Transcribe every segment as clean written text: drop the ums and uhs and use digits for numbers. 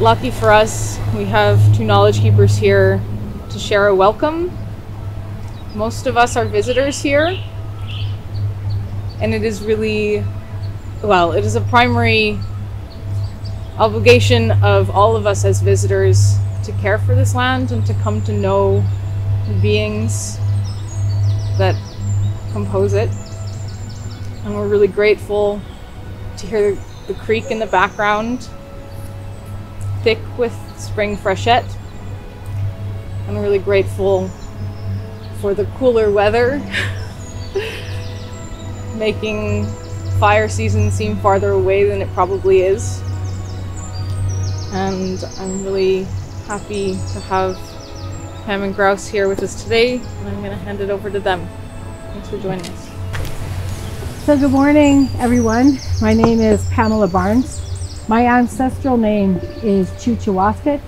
Lucky for us, we have two knowledge keepers here to share a welcome. Most of us are visitors here, and it is really, well, it is a primary obligation of all of us as visitors to care for this land and to come to know the beings that compose it. And we're really grateful to hear the creek in the background, thick with spring freshet. I'm really grateful for the cooler weather, making fire season seem farther away than it probably is. And I'm really happy to have Pam and Grouse here with us today, and I'm going to hand it over to them. Thanks for joining us. So good morning, everyone. My name is Pamela Barnes. My ancestral name is Chuchawaskat,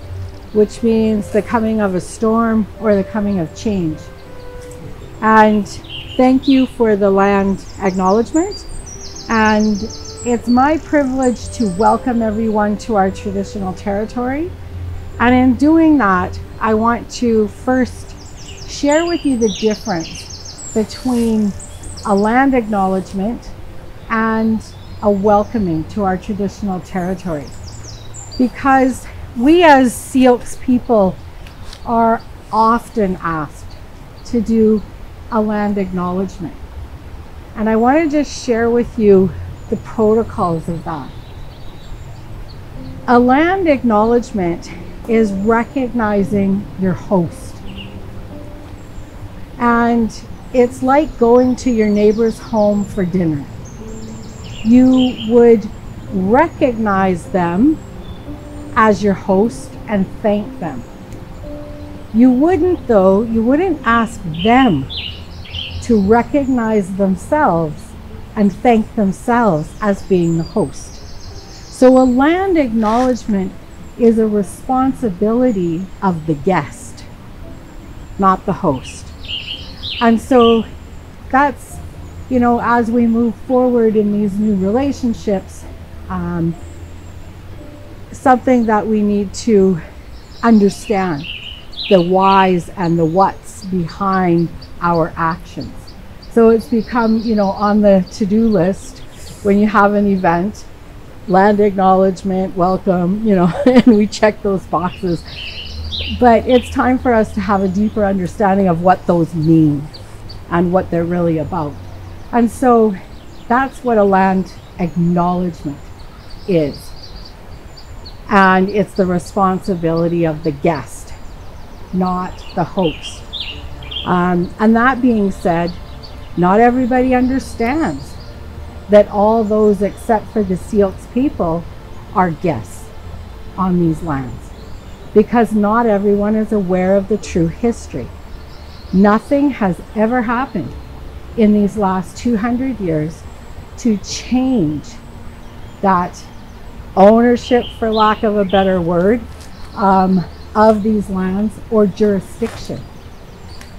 which means the coming of a storm or the coming of change. And thank you for the land acknowledgement. And it's my privilege to welcome everyone to our traditional territory. And in doing that, I want to first share with you the difference between a land acknowledgement and a welcoming to our traditional territory, because we as Sioux people are often asked to do a land acknowledgement, and I want to just share with you the protocols of that. A land acknowledgement is recognizing your host, and it's like going to your neighbor's home for dinner. You would recognize them as your host and thank them. You wouldn't, though, you wouldn't ask them to recognize themselves and thank themselves as being the host. So a land acknowledgement is a responsibility of the guest, not the host. And so that's, you know, as we move forward in these new relationships, something that we need to understand, the whys and the whats behind our actions. So it's become, you know, on the to-do list when you have an event, land acknowledgement, welcome, you know, and we check those boxes. But it's time for us to have a deeper understanding of what those mean and what they're really about. And so that's what a land acknowledgement is. And it's the responsibility of the guest, not the host. And that being said, not everybody understands that all those except for the Sioux people are guests on these lands, because not everyone is aware of the true history. Nothing has ever happened in these last 200 years to change that ownership, for lack of a better word, of these lands or jurisdiction.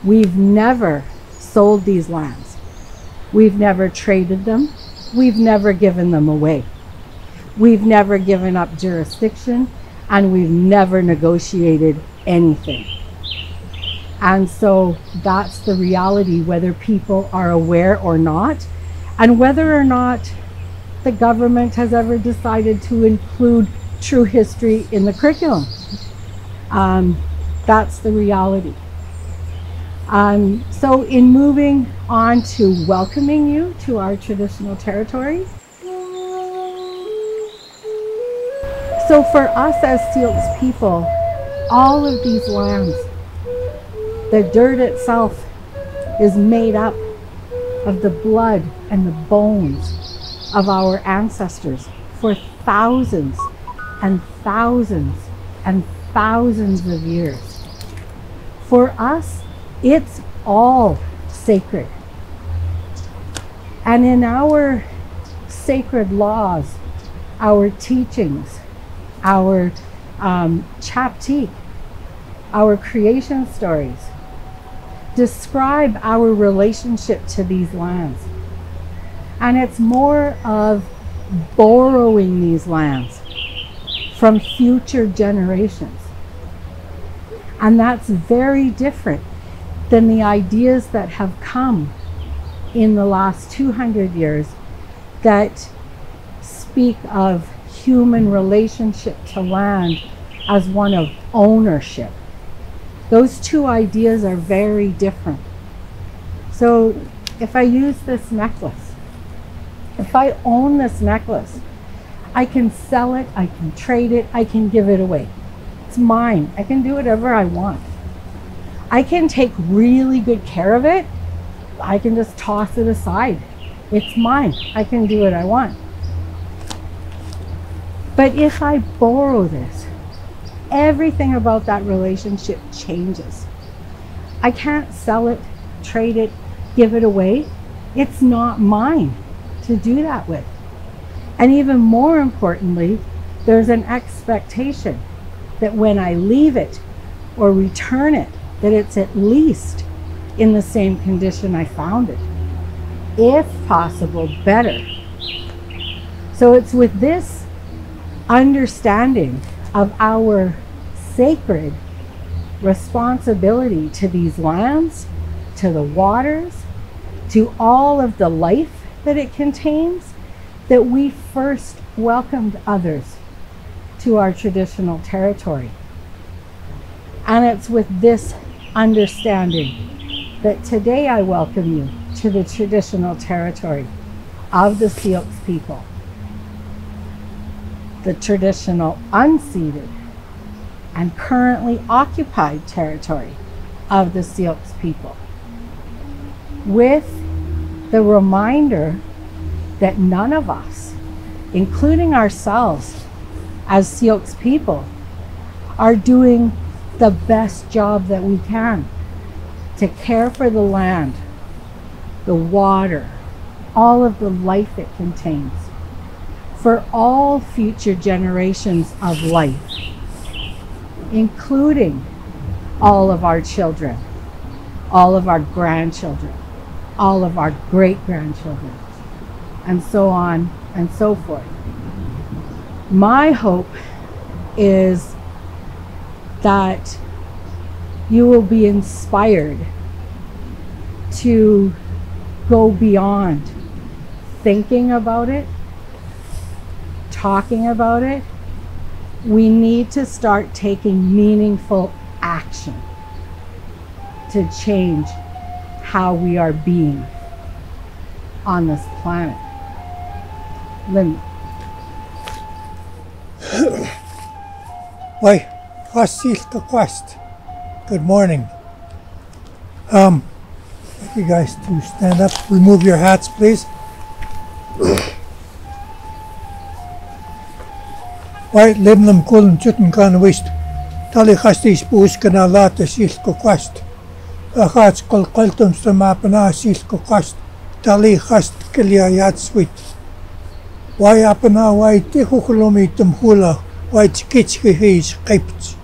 We've never sold these lands. We've never traded them. We've never given them away. We've never given up jurisdiction, and we've never negotiated anything. And so that's the reality, whether people are aware or not, and whether or not the government has ever decided to include true history in the curriculum. That's the reality. So in moving on to welcoming you to our traditional territory. So for us as Sioux people, all of these lands, the dirt itself is made up of the blood and the bones of our ancestors for thousands and thousands and thousands of years. For us, it's all sacred. And in our sacred laws, our teachings, our chaptik, our creation stories, describe our relationship to these lands. And it's more of borrowing these lands from future generations. And that's very different than the ideas that have come in the last 200 years that speak of human relationship to land as one of ownership. Those two ideas are very different. So if I use this necklace, if I own this necklace, I can sell it, I can trade it, I can give it away. It's mine. I can do whatever I want. I can take really good care of it. I can just toss it aside. It's mine. I can do what I want. But if I borrow this, everything about that relationship changes. I can't sell it, trade it, give it away. It's not mine to do that with. And even more importantly, there's an expectation that when I leave it or return it, that it's at least in the same condition I found it, if possible, better. So it's with this understanding of our sacred responsibility to these lands, to the waters, to all of the life that it contains, that we first welcomed others to our traditional territory. And it's with this understanding that today I welcome you to the traditional territory of the Sioux people, the traditional unceded and currently occupied territory of the Sioux people, with the reminder that none of us, including ourselves as Sioux people, are doing the best job that we can to care for the land, the water, all of the life it contains, for all future generations of life, including all of our children, all of our grandchildren, all of our great-grandchildren, and so on and so forth. My hope is that you will be inspired to go beyond thinking about it, talking about it. We need to start taking meaningful action to change how we are being on this planet. Lynn. Why, quest. Good morning. Like you guys to stand up, remove your hats, please. White limnum kulum chutun kan wist. Tali hastis puskana lata silko quest. The hats kol koltum stamapana silko quest. Tali hast kilia yat sweet. Why apana why tihukulomitum hula? Why kitski his kipts?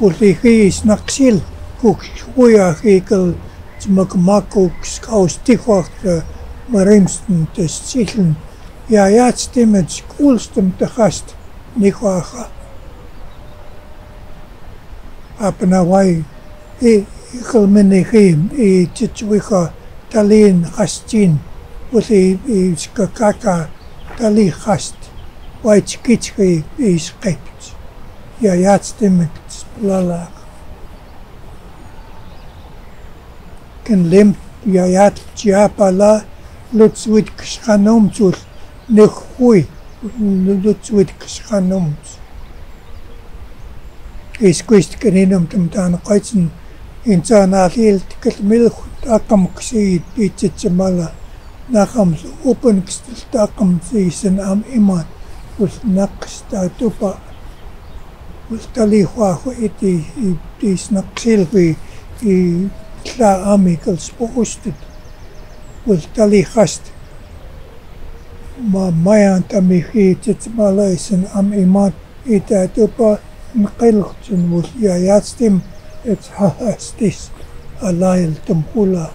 Is Naxil, Cook Hoya Hekel, Smakmakok's House Tichok, the Marimston, the Sichin, Yayat's Timmets, Coolstum, the Hast, Nikoaha. Apenawai, Ekelmenehim, E. Chichwiha, Talin Hastin, with a Skakaka, Tali Hast, White Kitchwe is kept. Yayat's Timmets. Lala can limp Yayat Chiapala Lutzwit Kshanomts Nehui Lutzwit Kshanomts. He squeezed Caninum Tumtan Kaitzen in Sanatil Katmil Takam Kseid Pichitsamala Nakams Open Kstakam Season Am Iman with Nakstatupa. Tali Huahu it is Naxilvi, the Tla Amicals posted with Tali Hast. My aunt Amihi, Titmalais and Amimat, Itatupa, Mkelchen with Yayastim, it's Hahastis, Alail Tumhula.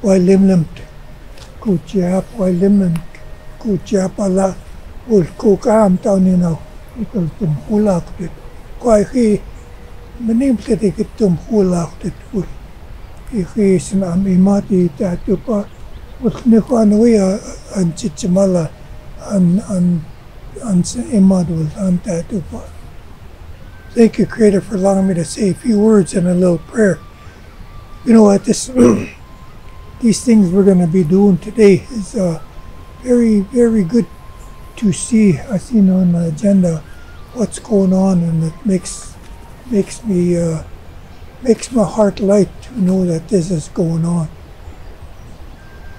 While Limlimt, Kuchiap, while Limlimt, Kuchiapala. Thank you, Creator, for allowing me to say a few words and a little prayer. You know what, these things we're going to be doing today is very, very good to see. I seen on the agenda what's going on, and it makes my heart light to know that this is going on.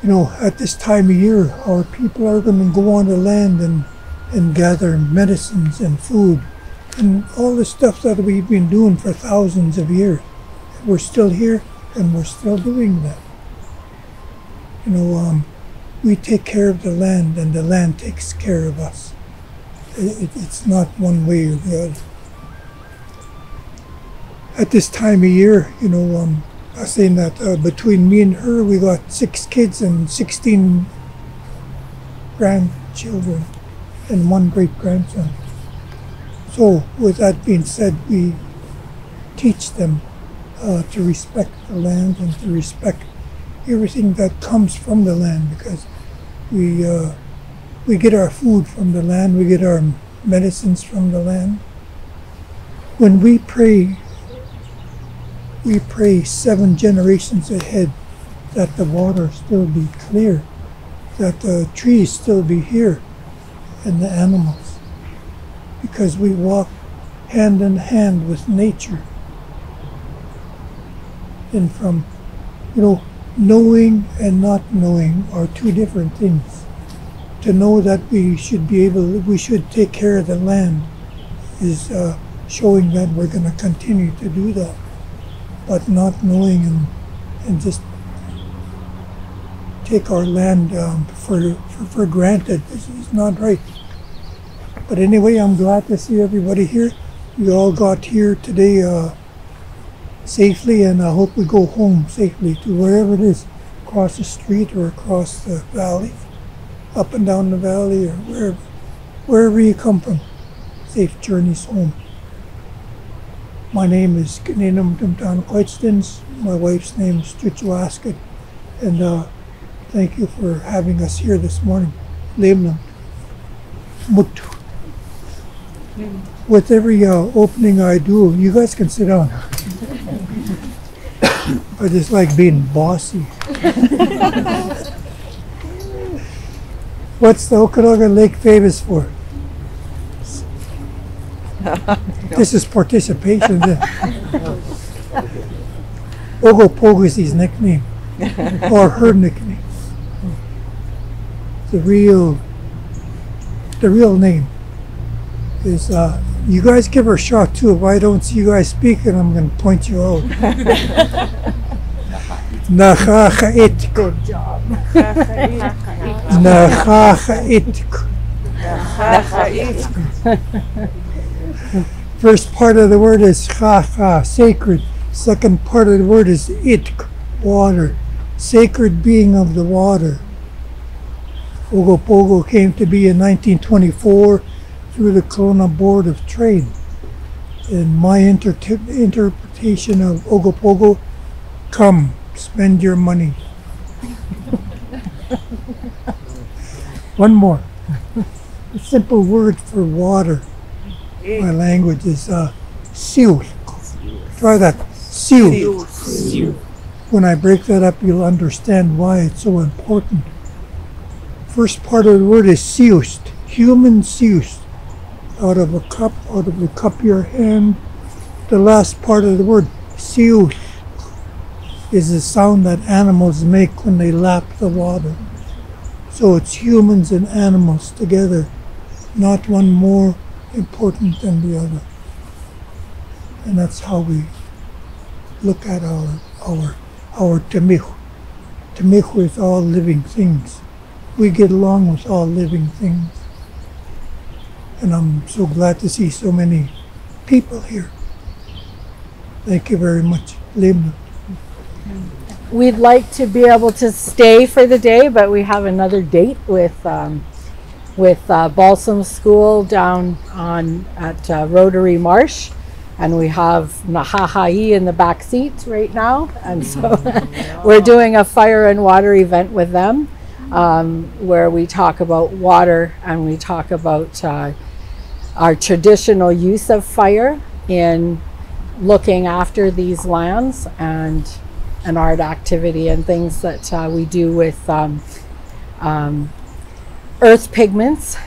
You know, at this time of year, our people are going to go on the land and gather medicines and food and all the stuff that we've been doing for thousands of years. We're still here and we're still doing that. You know, we take care of the land and the land takes care of us. It's not one way or the other. At this time of year, you know, I was saying that between me and her, we got 6 kids and 16 grandchildren and 1 great-grandson. So with that being said, we teach them to respect the land and to respect everything that comes from the land, because we get our food from the land, we get our medicines from the land. When we pray 7 generations ahead that the water still be clear, that the trees still be here, and the animals. Because we walk hand in hand with nature. And from, you know, knowing and not knowing are 2 different things. To know that we should be able, we should take care of the land is showing that we're going to continue to do that. But not knowing and just take our land for granted is not right. But anyway, I'm glad to see everybody here. We all got here today safely, and I hope we go home safely to wherever it is, across the street or across the valley, up and down the valley, or wherever you come from. Safe journeys home. My name is Kaninum Dumtan Koitstens. My wife's name is Chuchawaskat, and thank you for having us here this morning. Lemnam Mutu. With every opening I do, you guys can sit down. I just like being bossy. What's the Okanagan Lake famous for? This is participation. Ogopogo is his nickname, or her nickname. The real name. Is you guys give her a shot too. If I don't see you guys speaking, I'm going to point you out. Nahaha'i. Good job. Nahaha'i. First part of the word is ha-ha, sacred. Second part of the word is itk, water. Sacred being of the water. Ogopogo came to be in 1924. Through the Kelowna Board of Trade. And my interpretation of Ogopogo, come, spend your money. One more. A simple word for water. My language is syilx. Try that. Syilx. When I break that up, you'll understand why it's so important. First part of the word is Siost, human Siost. Out of a cup, out of the cup your hand. The last part of the word, syilx, is the sound that animals make when they lap the water. So it's humans and animals together, not one more important than the other. And that's how we look at our temijo. Temijo is all living things. We get along with all living things. And I'm so glad to see so many people here. Thank you very much. We'd like to be able to stay for the day, but we have another date with with Balsam School down on at Rotary Marsh, and we have Nahaha'i in the back seat right now, and so we're doing a fire and water event with them, where we talk about water and we talk about our traditional use of fire in looking after these lands, and an art activity and things that we do with earth pigments.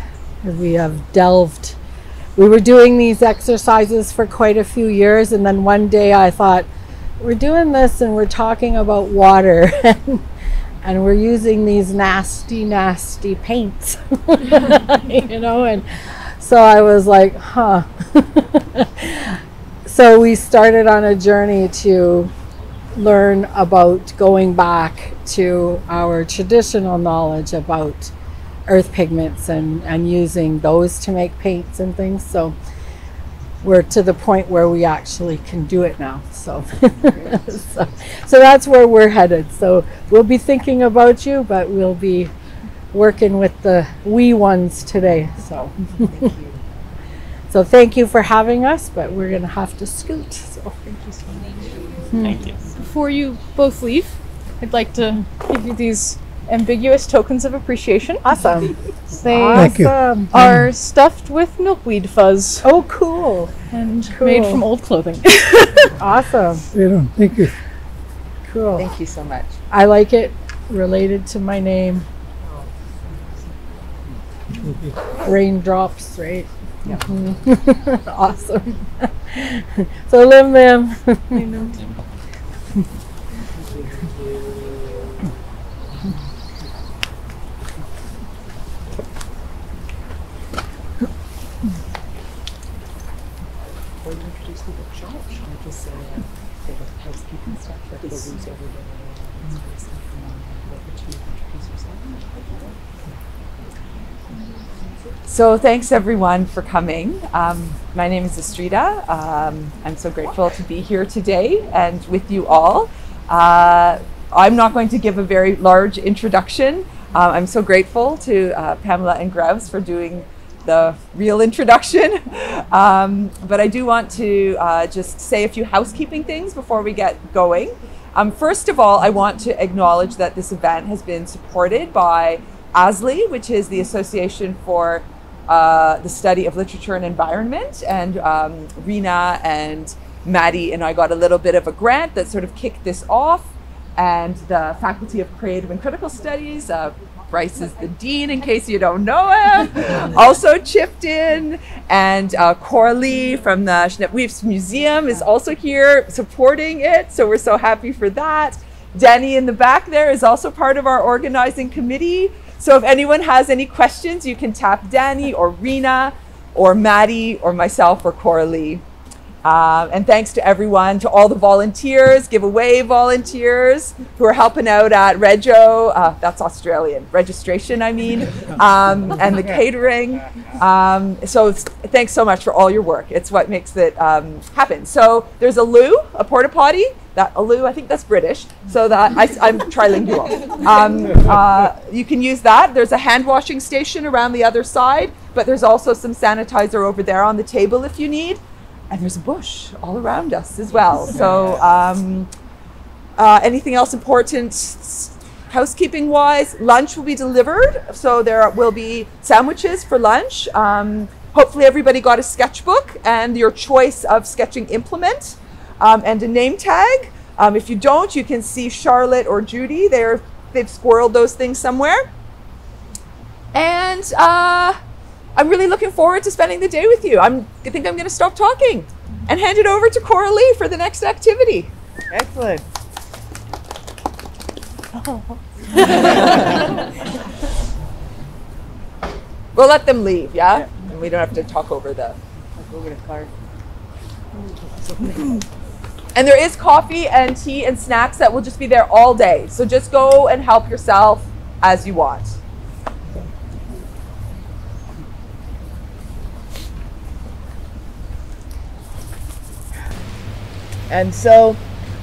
We have delved. We were doing these exercises for quite a few years, and then one day I thought, we're doing this and we're talking about water and we're using these nasty paints, you know, and so I was like, huh. So we started on a journey to learn about going back to our traditional knowledge about earth pigments and using those to make paints and things. So we're to the point where we actually can do it now. So so that's where we're headed. So we'll be thinking about you, but we'll be working with the wee ones today. So thank you. So thank you for having us, but we're going to have to scoot. So thank you so much. Thank you. Before you both leave, I'd like to give you these ambiguous tokens of appreciation. Awesome. They are stuffed with milkweed fuzz. Oh, cool. And cool. Made from old clothing. Awesome. Thank you. Cool. Thank you so much. I like it related to my name. Raindrops, right? Yeah. Mm-hmm. Awesome. So lim lim. Before you introduce the workshop, should I just say a bit of housekeeping stuff that we'll lose everybody? So thanks everyone for coming. My name is Astrida. I'm so grateful to be here today and with you all. I'm not going to give a very large introduction. I'm so grateful to Pamela and Grouse for doing the real introduction. But I do want to just say a few housekeeping things before we get going. First of all, I want to acknowledge that this event has been supported by ASLE, which is the Association for the Study of Literature and Environment, and Rina and Maddie and I got a little bit of a grant that sort of kicked this off, and the Faculty of Creative and Critical Studies, Bryce is the dean in case you don't know him, also chipped in, and Coralee from the Sncewips Museum is also here supporting it, so we're so happy for that. Danny in the back there is also part of our organizing committee. So if anyone has any questions, you can tap Danny or Rina or Maddie or myself or Coralee. And thanks to everyone, to all the volunteers, giveaway volunteers who are helping out at Rego, that's Australian, registration I mean, and the catering. So thanks so much for all your work. It's what makes it happen. So there's a loo, a porta potty. That aloo, I think that's British, so that I'm trilingual. You can use that. There's a hand washing station around the other side, but there's also some sanitizer over there on the table if you need. And there's a bush all around us as well. So anything else important housekeeping wise? Lunch will be delivered. So there will be sandwiches for lunch. Hopefully everybody got a sketchbook and your choice of sketching implement. And a name tag. If you don't, you can see Charlotte or Judy. They've squirreled those things somewhere. And I'm really looking forward to spending the day with you. I think I'm going to stop talking and hand it over to Coralee for the next activity. Excellent. Oh. We'll let them leave, yeah? Yeah? And we don't have to talk over the... I'll go get a card. And there is coffee and tea and snacks that will just be there all day. So just go and help yourself as you want. And so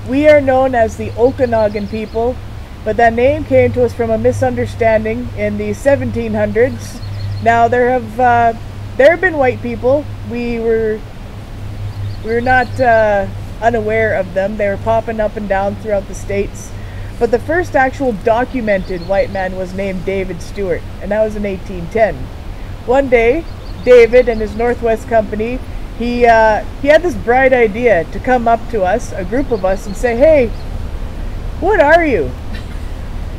we are known as the Okanagan people, but that name came to us from a misunderstanding in the 1700s Now there have been white people. We were not unaware of them. They were popping up and down throughout the states. But the first actual documented white man was named David Stewart, and that was in 1810. One day, David and his Northwest Company, he had this bright idea to come up to us, a group of us, and say, "Hey, what are you?"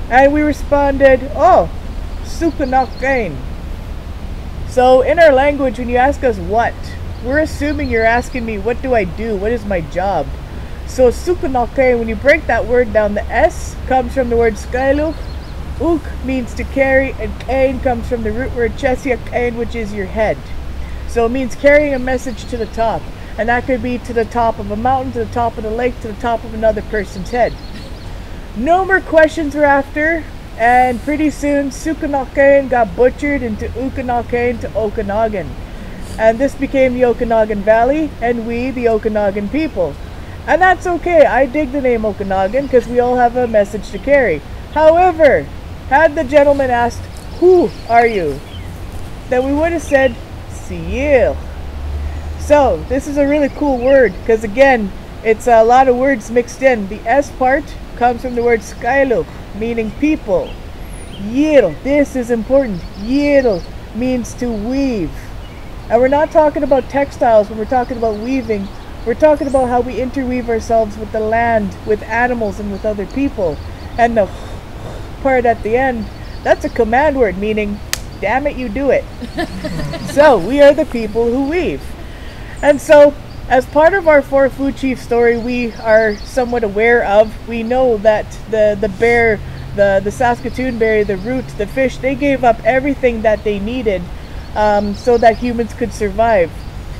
And we responded, "Oh, Sukwnaqinx." So in our language, when you ask us what, we're assuming you're asking me, what do I do? What is my job? So Sukwnaqinx, when you break that word down, the S comes from the word skailuk. Uk means to carry, and kain comes from the root word chesia kain, which is your head. So it means carrying a message to the top. And that could be to the top of a mountain, to the top of the lake, to the top of another person's head. No more questions were after, and pretty soon Sukwnaqinx got butchered into Uknaqinx to Okanagan. And this became the Okanagan Valley, and we, the Okanagan people. And that's okay, I dig the name Okanagan because we all have a message to carry. However, had the gentleman asked, "Who are you?" then we would have said, "Syilx." So, this is a really cool word because again, it's a lot of words mixed in. The S part comes from the word "skailuk," meaning people. "Yidl," this is important. "Yidl" means to weave. And we're not talking about textiles when we're talking about weaving. We're talking about how we interweave ourselves with the land, with animals, and with other people. And the part at the end, that's a command word meaning, damn it, you do it. So we are the people who weave. And so, as part of our four food chief story, we are somewhat aware of. We know that the bear, the Saskatoon berry, the root, the fish, they gave up everything that they needed so that humans could survive.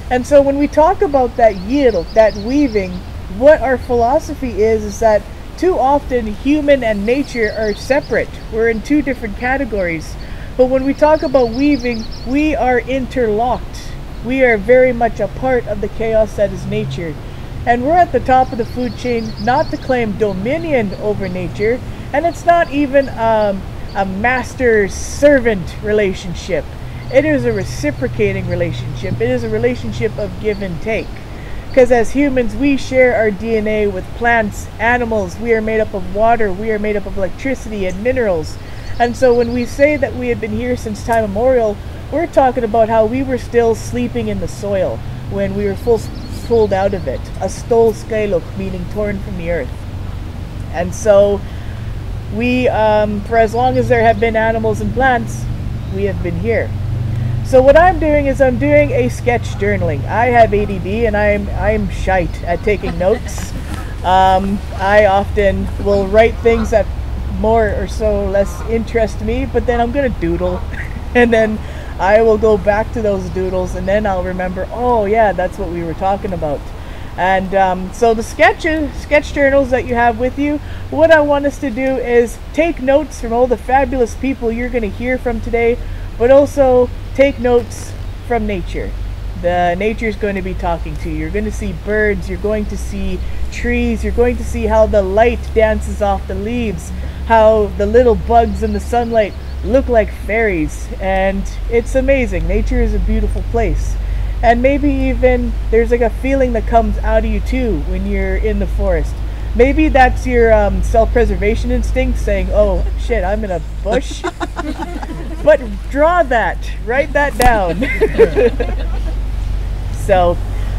And so when we talk about that yield, that weaving, what our philosophy is that too often human and nature are separate. We're in two different categories. But when we talk about weaving, we are interlocked. We are very much a part of the chaos that is nature. And we're at the top of the food chain not to claim dominion over nature. And it's not even a master-servant relationship. It is a reciprocating relationship. It is a relationship of give and take. Because as humans, we share our DNA with plants, animals. We are made up of water. We are made up of electricity and minerals. And so when we say that we have been here since time immemorial, we're talking about how we were still sleeping in the soil when we were pulled out of it. A stole skailuk, meaning torn from the earth. And so we, for as long as there have been animals and plants, we have been here. So what I'm doing is I'm doing a sketch journaling. I have ADD and I'm shite at taking notes. I often will write things that more or so less interest me, but then I'm going to doodle. And then I will go back to those doodles and then I'll remember, oh yeah, that's what we were talking about. And so the sketch journals that you have with you, what I want us to do is take notes from all the fabulous people you're going to hear from today, but also take notes from nature. The nature is going to be talking to you. You're going to see birds, you're going to see trees, you're going to see how the light dances off the leaves, how the little bugs in the sunlight look like fairies, and it's amazing. Nature is a beautiful place, and maybe even there's like a feeling that comes out of you too when you're in the forest. Maybe that's your self-preservation instinct saying, oh shit, I'm in a bush. But draw that, write that down. So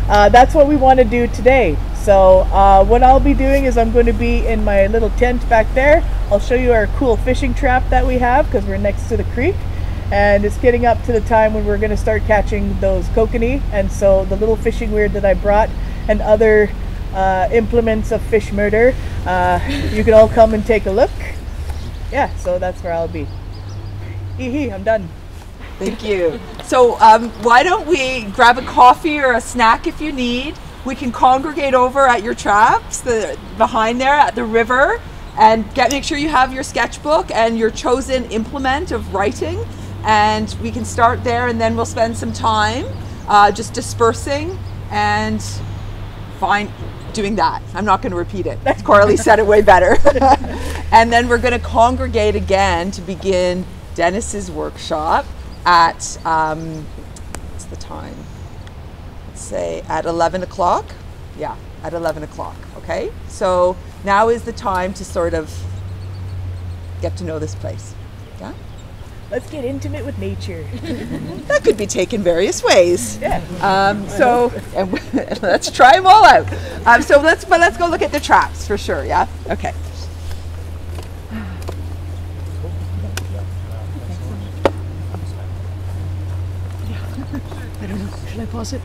that's what we want to do today. So what I'll be doing is I'm going to be in my little tent back there. I'll show you our cool fishing trap that we have because we're next to the creek, and it's getting up to the time when we're going to start catching those kokanee. And so the little fishing weir that I brought and other implements of fish murder, you can all come and take a look. Yeah, so that's where I'll be. I'm done. Thank you. So why don't we grab a coffee or a snack if you need. We can congregate over at your traps, behind there at the river, and make sure you have your sketchbook and your chosen implement of writing. And we can start there, and then we'll spend some time just dispersing and doing that. I'm not going to repeat it. Coralee said it way better. And then we're going to congregate again to begin Dennis's workshop at, what's the time? Let's say at 11 o'clock. Yeah, at 11 o'clock, okay? So now is the time to sort of get to know this place, yeah? Let's get intimate with nature. That could be taken various ways. Yeah. Let's try them all out. Let's go look at the traps for sure. Yeah. Okay. I don't know. Should I pause it?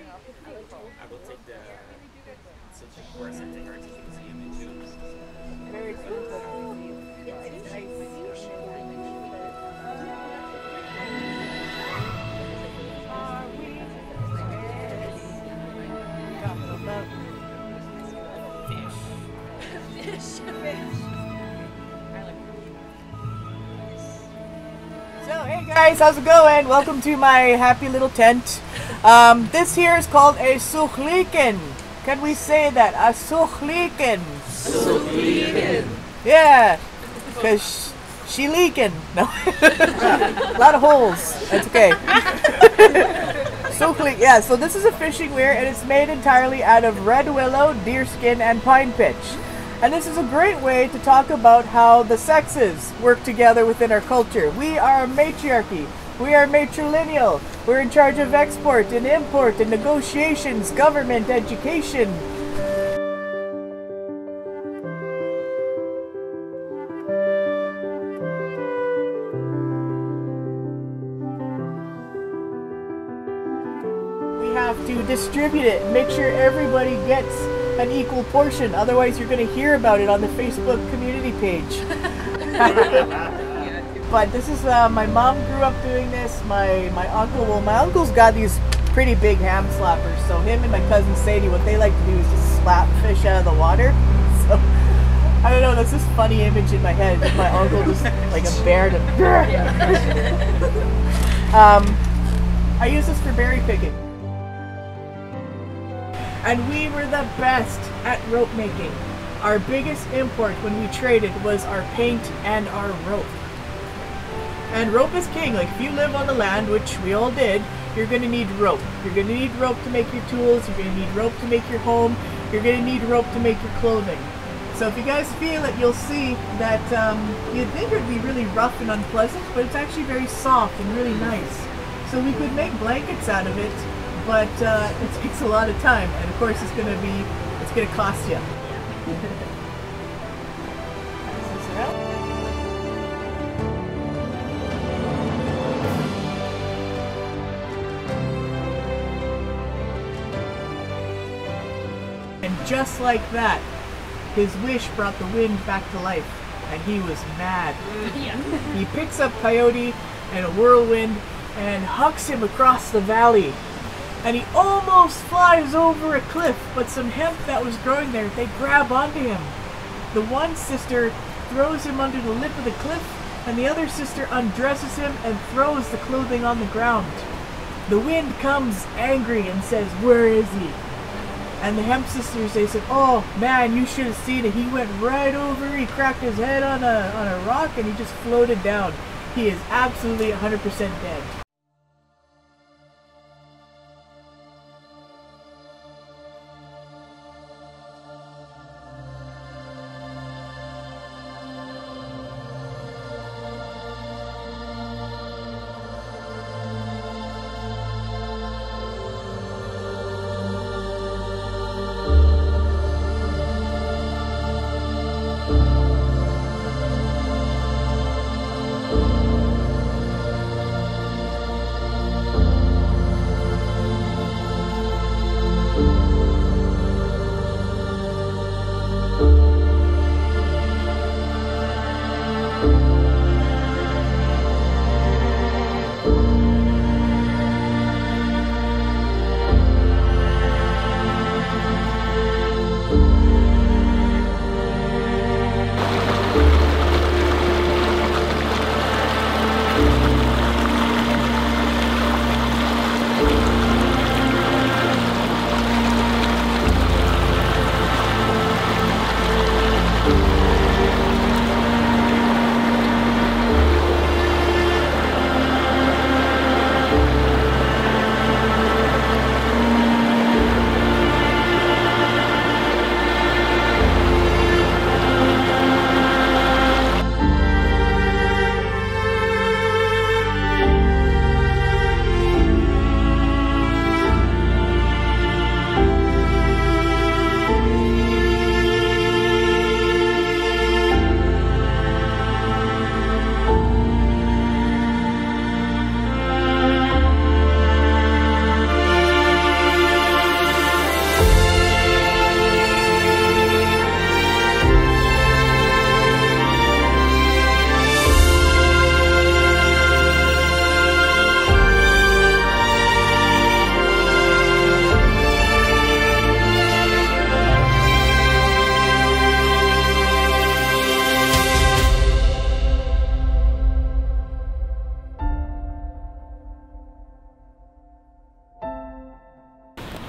Guys, how's it going? Welcome to my happy little tent. This here is called a suklikkin. Can we say that? A suklikkin. Suklikkin. Yeah, because she leaking. No, a lot of holes. That's okay. Suklik. Yeah. So this is a fishing weir, and it's made entirely out of red willow, deer skin, and pine pitch. And this is a great way to talk about how the sexes work together within our culture. We are a matriarchy. We are matrilineal. We're in charge of export and import and negotiations, government, education. We have to distribute it and make sure everybody gets an equal portion, otherwise you're going to hear about it on the Facebook community page. But this is my mom grew up doing this. My uncle, well, my uncle's got these pretty big ham slappers, so him and my cousin Sadie, what they like to do is just slap fish out of the water. So I don't know, that's this funny image in my head of my uncle just like a bear to I use this for berry picking. And we were the best at rope making. Our biggest import when we traded was our paint and our rope. And rope is king. Like if you live on the land, which we all did, you're gonna need rope. You're gonna need rope to make your tools. You're gonna need rope to make your home. You're gonna need rope to make your clothing. So if you guys feel it, you'll see that you'd think it would be really rough and unpleasant, but it's actually very soft and really nice. So we could make blankets out of it, but it takes a lot of time, and of course it's gonna cost you. And just like that, his wish brought the wind back to life, and he was mad. Yeah. He picks up Coyote and a whirlwind and hucks him across the valley. And he almost flies over a cliff, but some hemp that was growing there, they grab onto him. The one sister throws him under the lip of the cliff, and the other sister undresses him and throws the clothing on the ground. The wind comes angry and says, "Where is he?" And the hemp sisters, they said, "Oh man, you should have seen it. He went right over, he cracked his head on a rock, and he just floated down. He is absolutely 100% dead."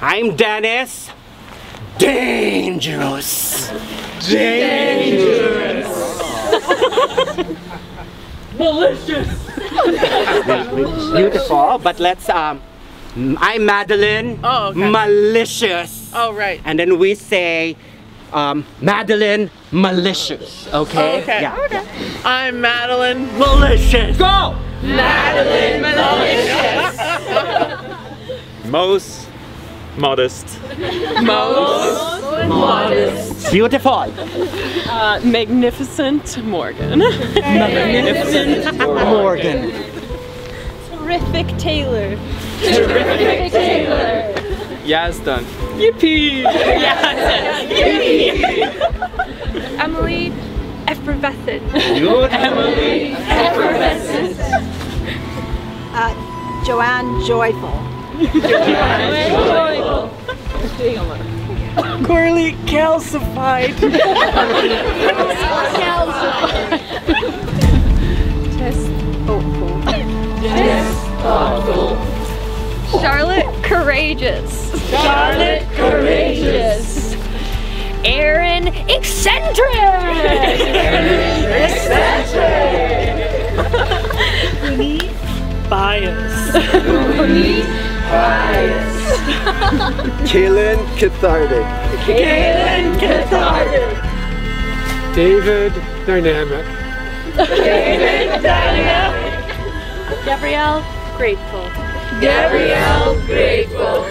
I'm Dennis. Dangerous. Dangerous. Malicious. Beautiful, but let's I'm Madeline. Oh, okay. Malicious. Oh, right. And then we say Madeline Malicious. Okay? Oh, okay. Yeah. Oh, okay. I'm Madeline Malicious. Go! Madeline Malicious. Most modest. Most modest. Beautiful. Magnificent Morgan. Magnificent Morgan. Terrific Taylor. Terrific Taylor. Yes, done. Yippee! Yes, yippee! Emily Effervescent. Good Emily Effervescent. Joanne Joyful. Joanne Joyful. Coralee Calcified. Calcified. Tess Hopeful. Tess Hopeful. Charlotte Courageous. Charlotte Courageous. Erin Eccentric. Erin Eccentric. Winnie Bias. Winnie Bias. Kaylin Cathartic. Kaylin Cathartic. David Dynamic. David Dynamic. Gabrielle Grateful. Gabrielle Grateful.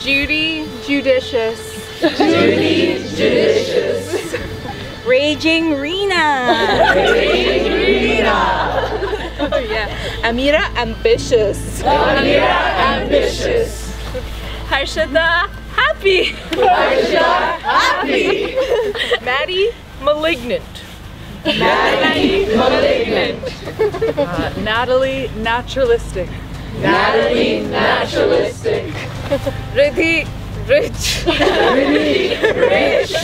Judy Judicious. Judy Judicious. Raging Rina. Raging Rina. Oh yeah. Amira Ambitious. Amira Ambitious. Harshada Happy. Harshada Happy. Maddie Malignant. Maddie Malignant. Natalie Naturalistic. Natalie Naturalistic. Riddhi Rich. Riddhi Rich.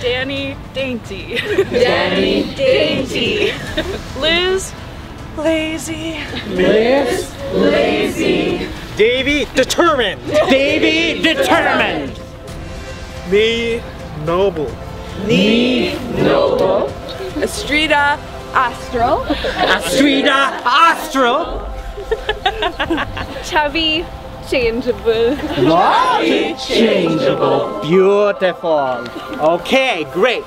Danny Dainty. Danny Dainty. Liz Lazy. Liz Lazy. Davy Determined. Davy Determined. Me Noble. Me Noble. Astrida Astral. Astrida Astral. Chubby Changeable. Chubby Changeable. Beautiful. Okay, great.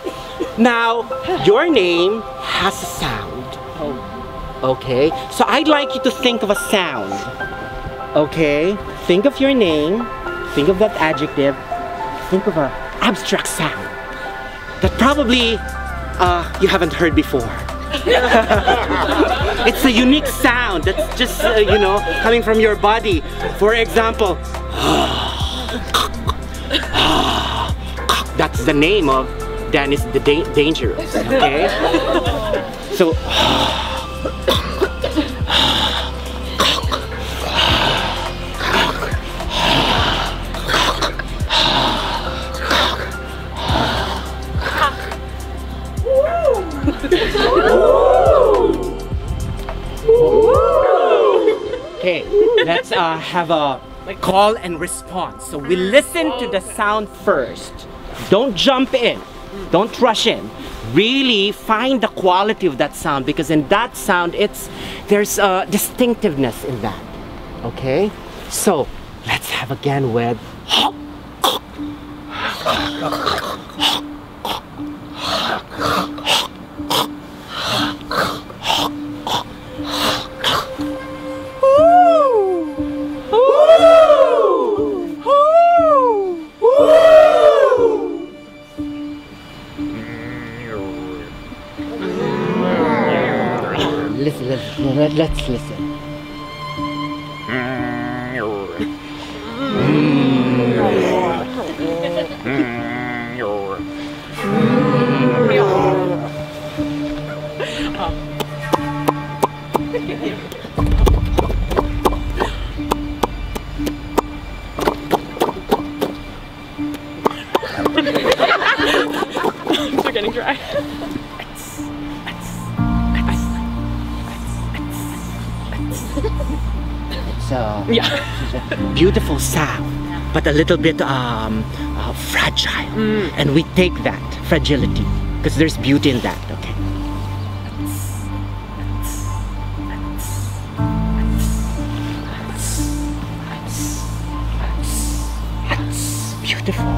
Now, your name has a sound. Okay, so I'd like you to think of a sound. Okay, think of your name, think of that adjective, think of an abstract sound that probably you haven't heard before. It's a unique sound that's just, you know, coming from your body. For example, that's the name of Dennis the Dangerous, okay? So, okay, let's have a call and response. So we listen to the sound first. Don't jump in. Don't rush in. Really find the quality of that sound, because in that sound, there's a distinctiveness in that. Okay? So let's have again with let's listen. They're getting dry. so yeah, beautiful sound, but a little bit fragile, and we take that fragility because there's beauty in that. Okay. Beautiful.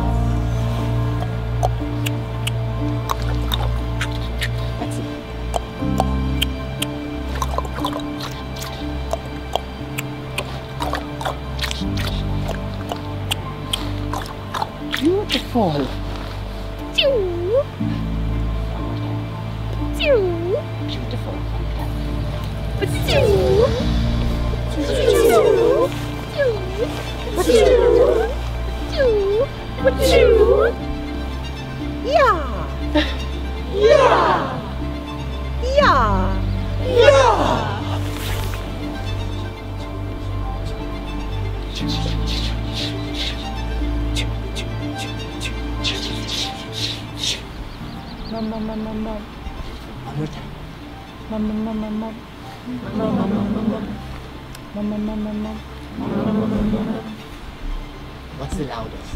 Beautiful. What's the loudest?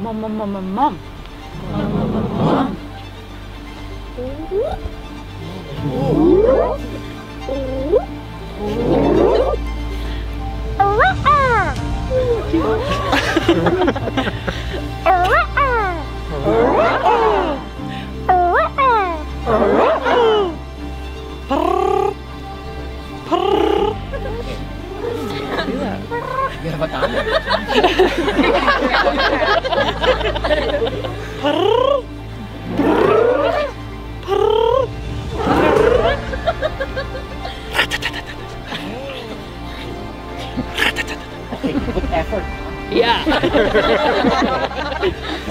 Mom, mom, mom, mom, mom. One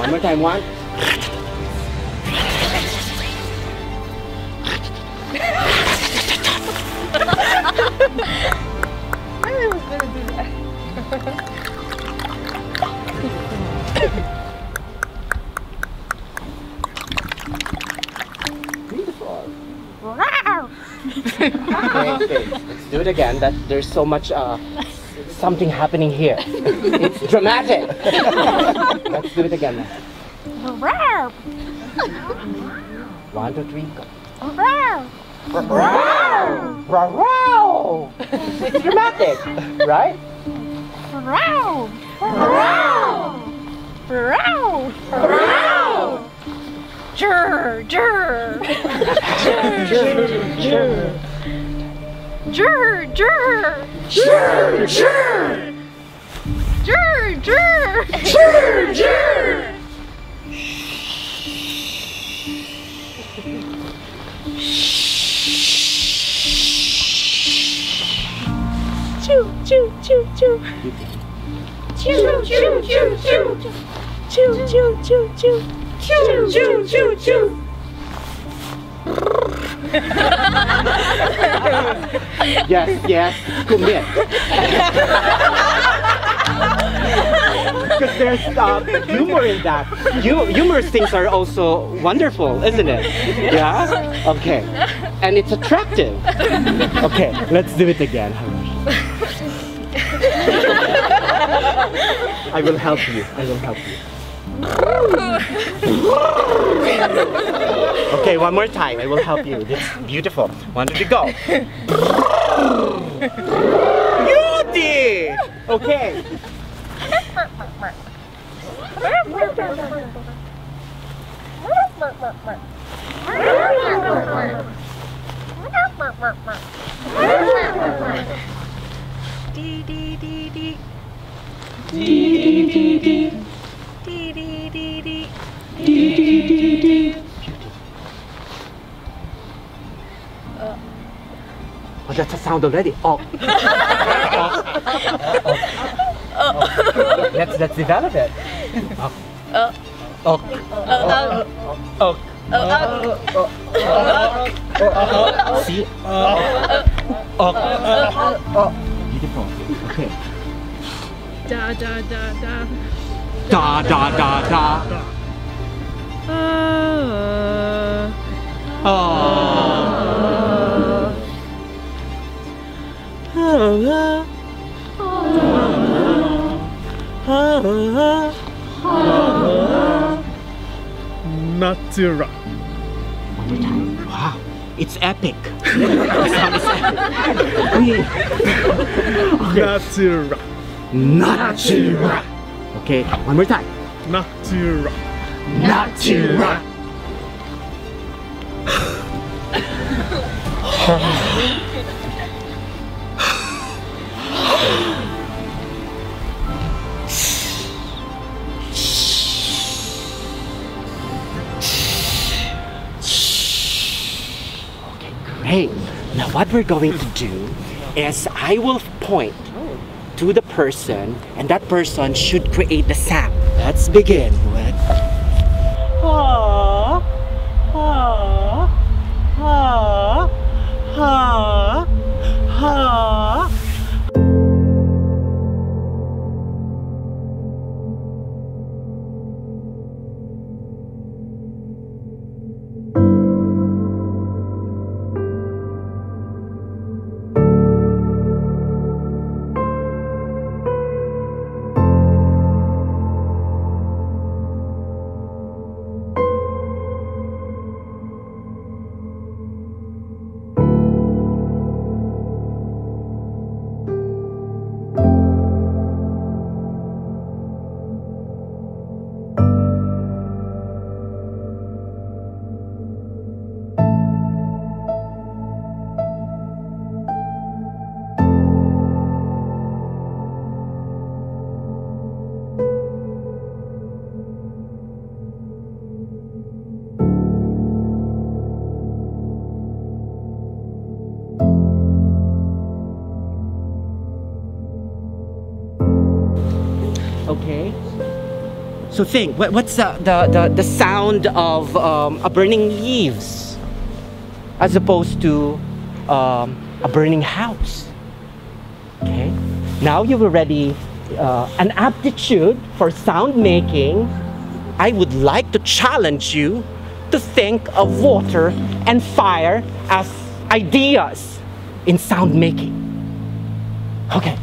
more time, one. I was gonna do that. Beautiful. Wow. Okay, let's do it again. That there's so much something happening here. It's dramatic. Let's do it again. One, two, three, go. It's dramatic, right? Yes, yes, commit. Because there's humor in that. Humorous things are also wonderful, isn't it? Yeah? Okay. And it's attractive. Okay, let's do it again. I will help you. I will help you. Okay, one more time. I will help you. It's beautiful. One, two, three, go. Beauty! Okay. Oh, that's a sound already. Oh. Oh. Let's develop it. Oh. Oh. Oh. Oh. Oh. See? Oh. Beautiful. Okay. Da da da da. Da da da da. Oh. Astrida. Wow, it's epic. Natura. Natura. Okay, one more time. Natura. Natura. Okay, great. Now what we're going to do is I will point to the person and that person should create the sound. Let's begin with ha ha ha ha ha. Okay. So think, what's the sound of a burning leaves as opposed to a burning house? Okay. Now you've already an aptitude for sound making. I would like to challenge you to think of water and fire as ideas in sound making. Okay.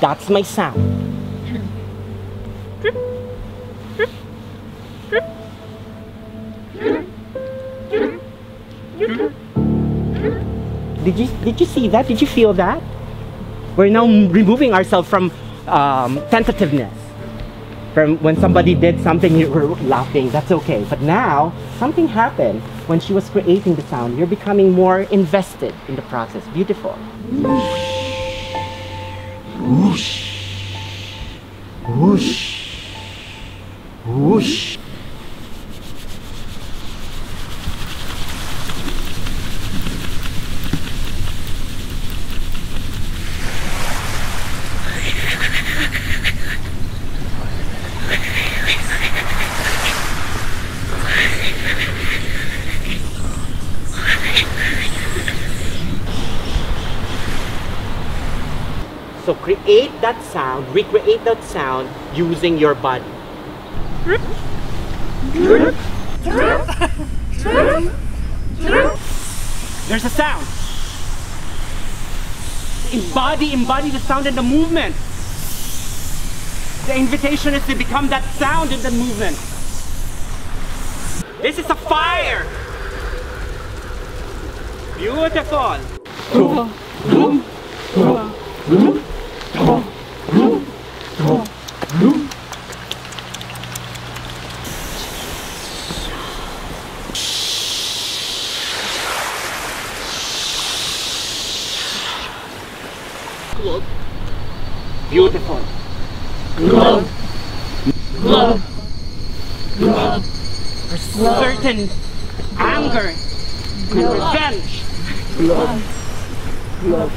That's my sound. Did you see that? Did you feel that? We're now removing ourselves from tentativeness. From when somebody did something, you were laughing, that's okay. But now, something happened when she was creating the sound. You're becoming more invested in the process. Beautiful. Whoosh. Whoosh. Whoosh. So create that sound, recreate that sound using your body. There's a sound. Embody the sound and the movement. The invitation is to become that sound and the movement. This is a fire. Beautiful. Beautiful. Glove. Glove. Glove. For certain anger and revenge. Glove. Glove.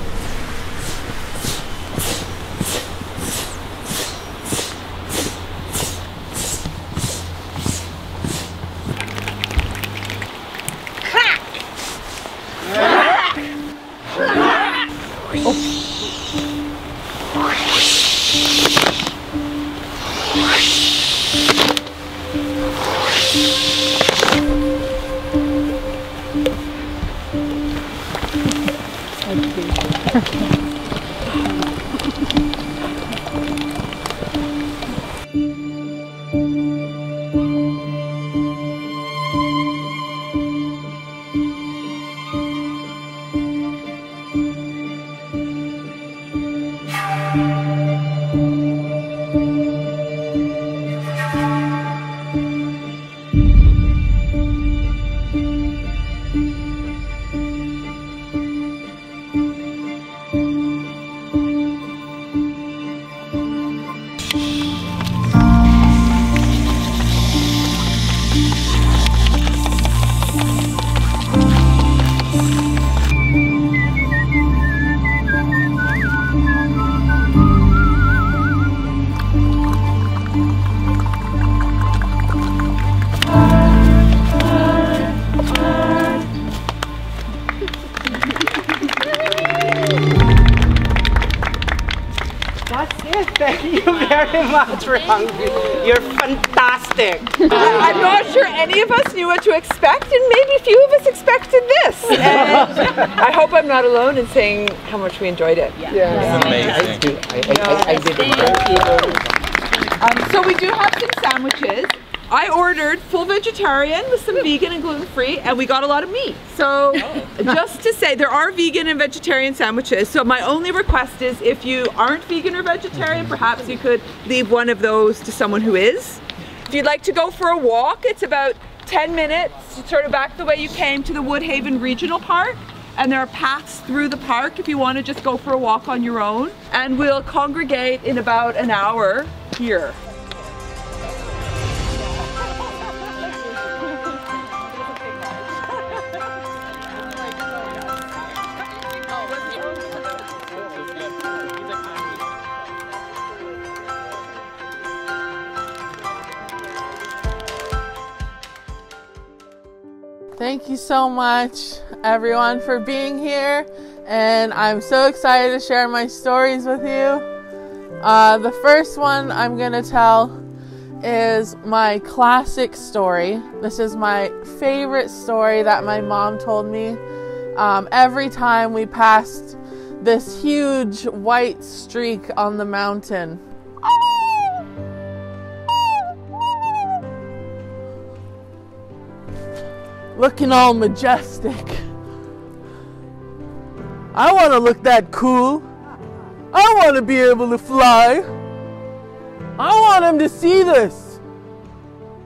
We're hungry. You're fantastic. I'm not sure any of us knew what to expect, and maybe few of us expected this. And I hope I'm not alone in saying how much we enjoyed it. Yeah, yeah. Amazing. I did. So we do have some sandwiches. I ordered full vegetarian with some vegan and gluten-free, and we got a lot of meat. So just to say, there are vegan and vegetarian sandwiches, so my only request is if you aren't vegan or vegetarian, perhaps you could leave one of those to someone who is. If you'd like to go for a walk, it's about 10 minutes, sort of back the way you came to the Woodhaven Regional Park, and there are paths through the park if you want to just go for a walk on your own. And we'll congregate in about an hour here. Thank you so much, everyone, for being here, and I'm so excited to share my stories with you. The first one I'm going to tell is my classic story. This is my favorite story that my mom told me. Every time we passed this huge white streak on the mountain. Looking all majestic. I want to look that cool. I want to be able to fly. I want him to see this.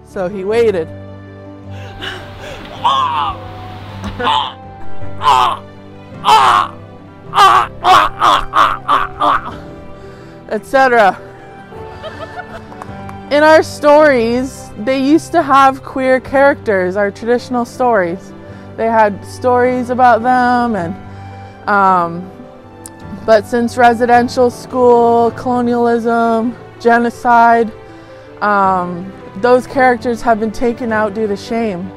So he waited. Etc. In our stories, they used to have queer characters, our traditional stories. They had stories about them, and but since residential school, colonialism, genocide, those characters have been taken out due to shame.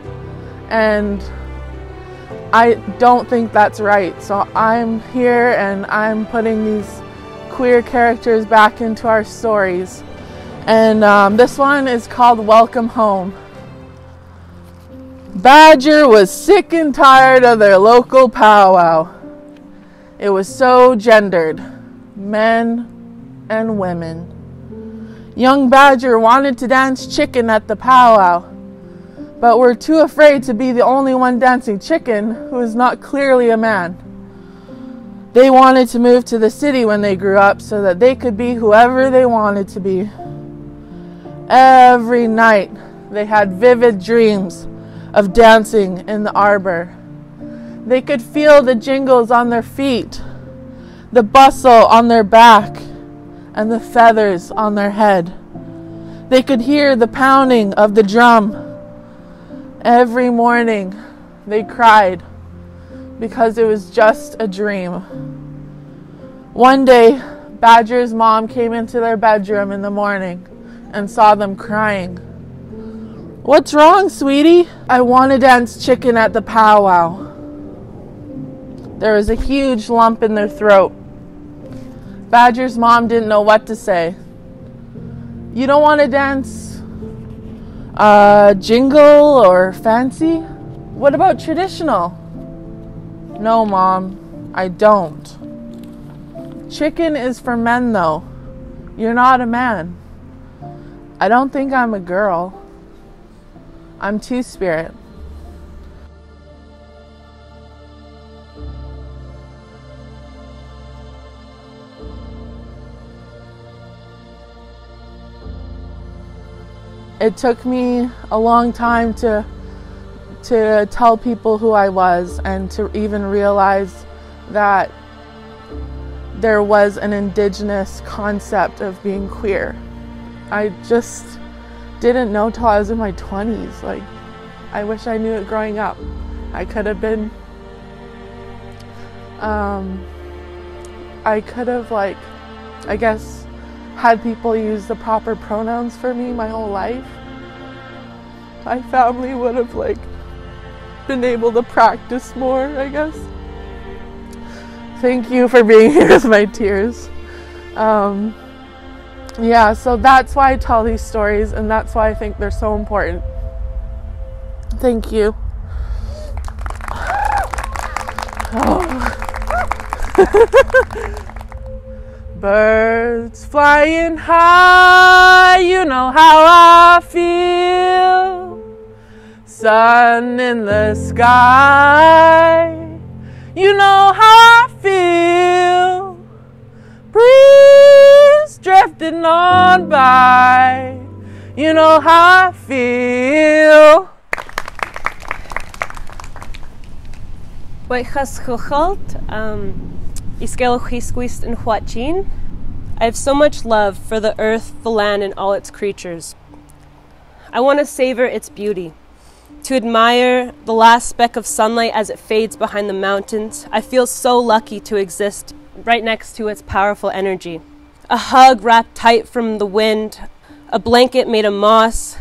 And I don't think that's right. So I'm here and I'm putting these queer characters back into our stories. And this one is called Welcome Home. Badger was sick and tired of their local powwow. It was so gendered, men and women. Young Badger wanted to dance chicken at the powwow, but were too afraid to be the only one dancing chicken who is not clearly a man. They wanted to move to the city when they grew up so that they could be whoever they wanted to be. Every night they had vivid dreams of dancing in the arbor. They could feel the jingles on their feet, the bustle on their back, and the feathers on their head. They could hear the pounding of the drum. Every morning they cried because it was just a dream. One day, Badger's mom came into their bedroom in the morning and saw them crying. "What's wrong, sweetie?" "I want to dance chicken at the powwow." There was a huge lump in their throat. Badger's mom didn't know what to say. "You don't want to dance Jingle or fancy? What about traditional? No, Mom, I don't. Chicken is for men, though. You're not a man. I don't think I'm a girl. I'm Two-Spirit. It took me a long time to tell people who I was and to even realize that there was an indigenous concept of being queer. I just didn't know till I was in my 20s. Like, I wish I knew it growing up. I could have had people use the proper pronouns for me my whole life. My family would have been able to practice more, I guess. Thank you for being here with my tears. Yeah, so that's why I tell these stories, and that's why I think they're so important. Thank you. Oh. Birds flying high, you know how I feel. Sun in the sky, you know how I feel. Breeze drifting on by, you know how I feel. Wait, has I have so much love for the earth, the land, and all its creatures. I want to savor its beauty, to admire the last speck of sunlight as it fades behind the mountains. I feel so lucky to exist right next to its powerful energy. A hug wrapped tight from the wind, a blanket made of moss,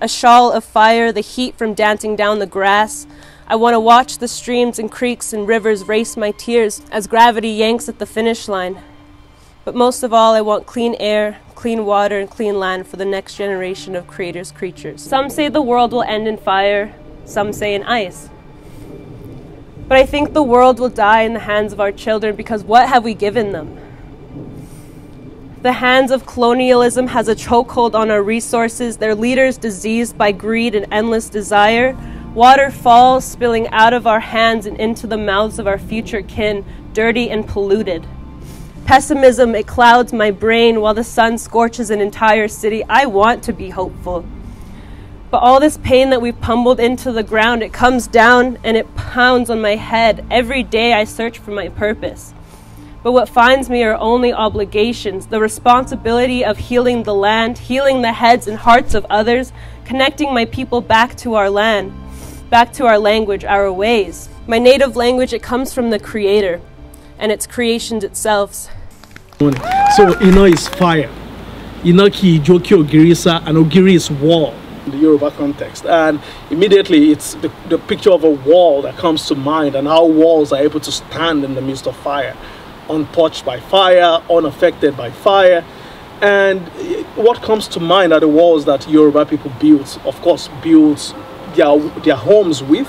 a shawl of fire, the heat from dancing down the grass. I want to watch the streams and creeks and rivers race my tears as gravity yanks at the finish line. But most of all, I want clean air, clean water, and clean land for the next generation of creators' creatures. Some say the world will end in fire, some say in ice. But I think the world will die in the hands of our children, because what have we given them? The hands of colonialism has a chokehold on our resources, their leaders diseased by greed and endless desire. Water falls, spilling out of our hands and into the mouths of our future kin, dirty and polluted. Pessimism, it clouds my brain while the sun scorches an entire city. I want to be hopeful. But all this pain that we've pummeled into the ground, it comes down and it pounds on my head. Every day I search for my purpose. But what finds me are only obligations, the responsibility of healing the land, healing the heads and hearts of others, connecting my people back to our land, back to our language, our ways. My native language, it comes from the Creator and its creations itself. So Ina is fire, Inaki jokio girisa, and ogiri is wall in the Yoruba context. And immediately it's the picture of a wall that comes to mind, and how walls are able to stand in the midst of fire, untouched by fire, unaffected by fire. And what comes to mind are the walls that Yoruba people built, of course, built their homes with.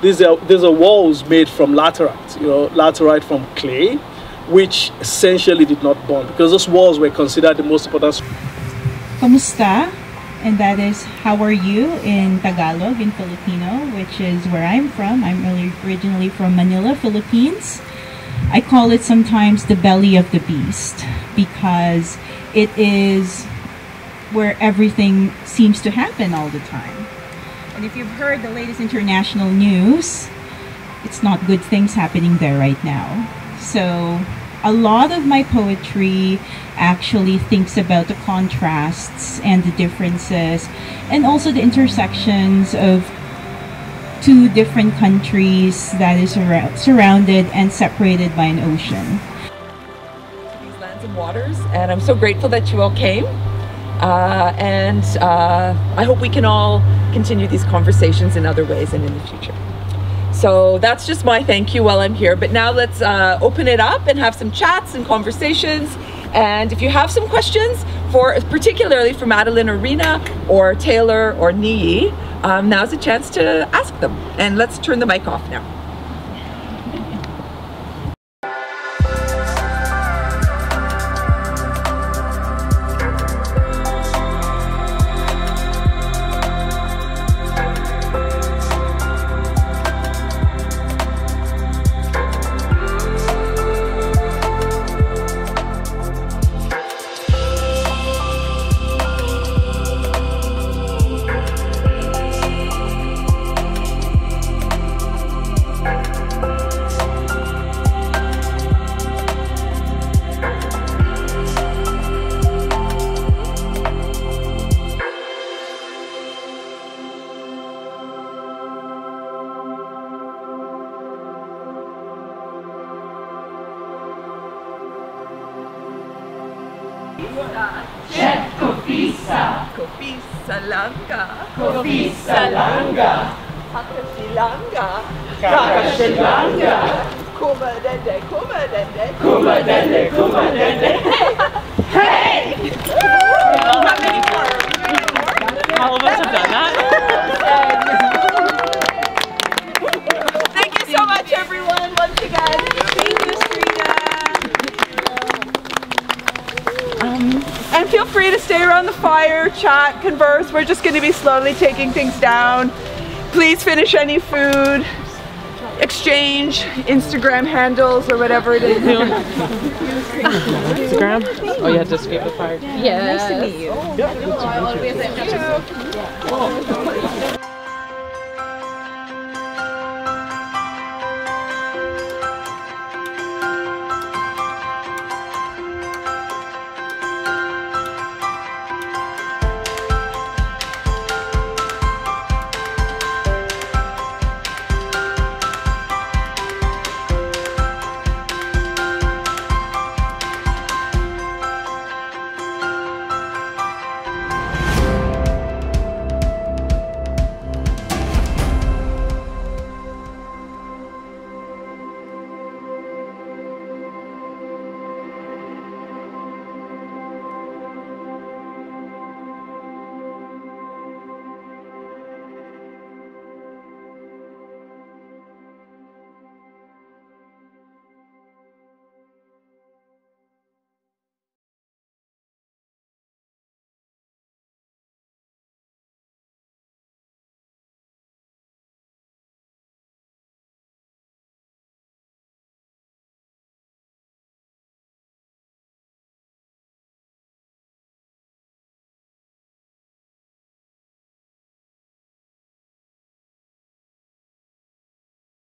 These are walls made from laterite, laterite from clay, which essentially did not burn, because those walls were considered the most important. Kamusta, and that is how are you in Tagalog, in Filipino, which is where I'm from. I'm originally from Manila, Philippines. I call it sometimes the belly of the beast, because it is where everything seems to happen all the time. And if you've heard the latest international news, it's not good things happening there right now. So a lot of my poetry actually thinks about the contrasts and the differences, and also the intersections of two different countries that is surrounded and separated by an ocean. These lands and waters, and I'm so grateful that you all came. I hope we can all continue these conversations in other ways and in the future. So that's just my thank you while I'm here. But now let's open it up and have some chats and conversations. And if you have some questions, for, particularly for Madeline or Rina or Taylor or Niyi, now's a chance to ask them. And let's turn the mic off now. Chat, converse. We're just going to be slowly taking things down. Please finish any food, exchange Instagram handles or whatever it is. Instagram? Oh, you had to escape the fire. Yeah. Nice to meet you. Yep. Nice to meet you.